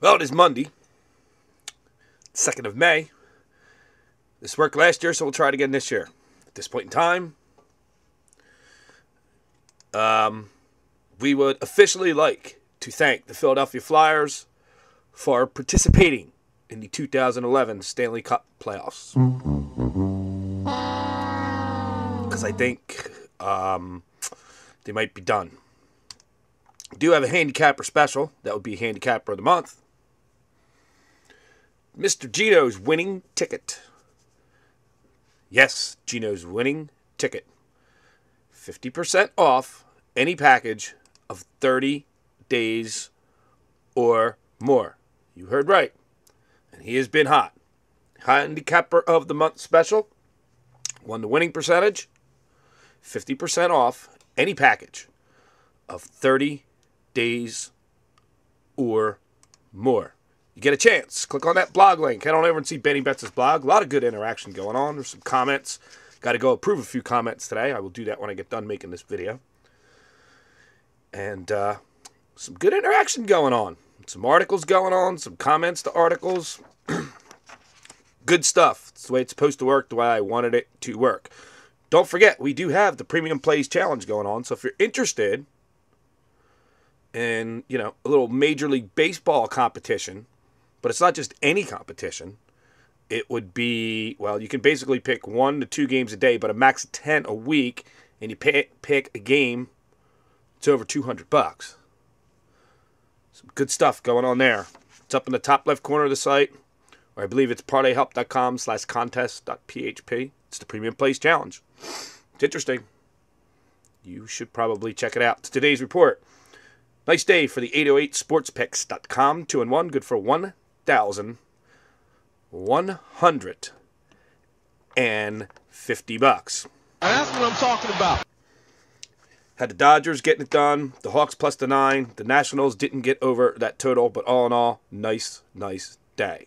Well, it is Monday, 2nd of May. This worked last year, so we'll try it again this year. At this point in time, we would officially like to thank the Philadelphia Flyers for participating in the 2011 Stanley Cup playoffs. Because I think they might be done. We do have a handicapper special. That would be handicapper of the month. Mr. Gino's winning ticket. Yes, Gino's winning ticket. 50% off any package of 30 days or more. You heard right. And he has been hot. Handicapper of the month special. Won the winning percentage. 50% off any package of 30 days or more. You get a chance. Click on that blog link. Head on over and see Benny Betts' blog. A lot of good interaction going on. There's some comments. Got to go approve a few comments today. I will do that when I get done making this video. And some good interaction going on. Some articles going on. Some comments to articles. Good stuff. It's the way it's supposed to work. The way I wanted it to work. Don't forget, we do have the Premium Plays Challenge going on. So if you're interested in, you know, a little Major League Baseball competition, but it's not just any competition. It would be, well, you can basically pick 1 to 2 games a day, but a max of 10 a week, and you pick a game. It's over $200. Some good stuff going on there. It's up in the top left corner of the site, or I believe it's parlayhelp.com/contest.php. It's the Premium Plays Challenge. It's interesting. You should probably check it out. It's today's report. Nice day for the 808sportspicks.com. 2-1, good for 1,150 bucks. That's what I'm talking about. Had the Dodgers getting it done. The Hawks plus the 9. The Nationals didn't get over that total, but all in all, nice, nice day.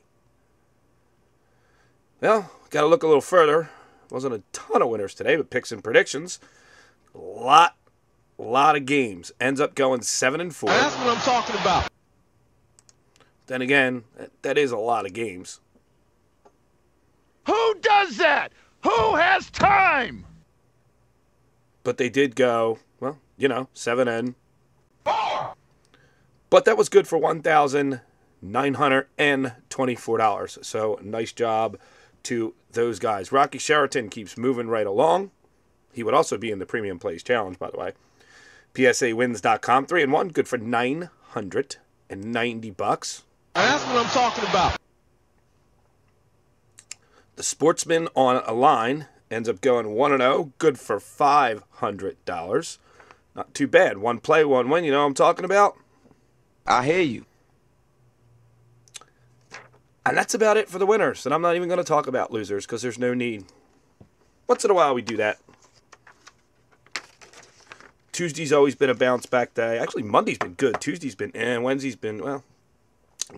Well, got to look a little further. Wasn't a ton of winners today, but picks and predictions. A lot of games. Ends up going 7-4. That's what I'm talking about. Then again, that is a lot of games. Who does that? Who has time? But they did go, well, you know, 7-4. But that was good for $1,924. So nice job to those guys. Rocky Sheraton keeps moving right along. He would also be in the Premium Plays Challenge, by the way. PSAWins.com, 3-1, good for $990. That's what I'm talking about. The sportsman on a line ends up going 1-0, good for $500. Not too bad. 1 play, 1 win. You know what I'm talking about? I hear you. And that's about it for the winners. And I'm not even going to talk about losers because there's no need. Once in a while we do that. Tuesday's always been a bounce-back day. Actually, Monday's been good. Tuesday's been, and Wednesday's been, well,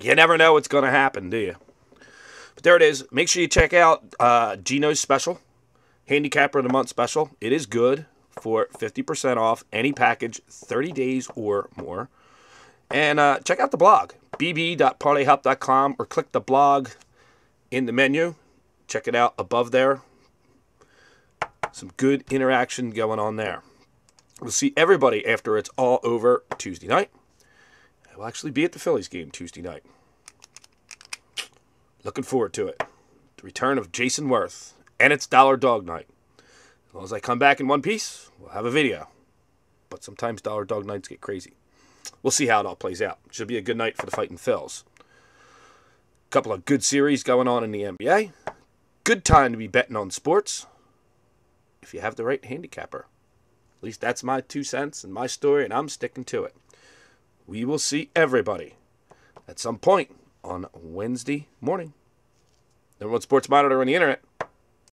you never know what's going to happen, do you? But there it is. Make sure you check out Gino's special, Handicapper of the Month special. It is good for 50% off any package, 30 days or more. And check out the blog, bb.parlayhelp.com, or click the blog in the menu. Check it out above there. Some good interaction going on there. We'll see everybody after it's all over Tuesday night. I will actually be at the Phillies game Tuesday night. Looking forward to it. The return of Jason Wirth. And it's Dollar Dog Night. As long as I come back in one piece, we'll have a video. But sometimes Dollar Dog Nights get crazy. We'll see how it all plays out. Should be a good night for the Fighting Phils. A couple of good series going on in the NBA. Good time to be betting on sports. If you have the right handicapper. At least that's my 2 cents and my story, and I'm sticking to it. We will see everybody at some point on Wednesday morning. Number 1 sports monitor on the internet.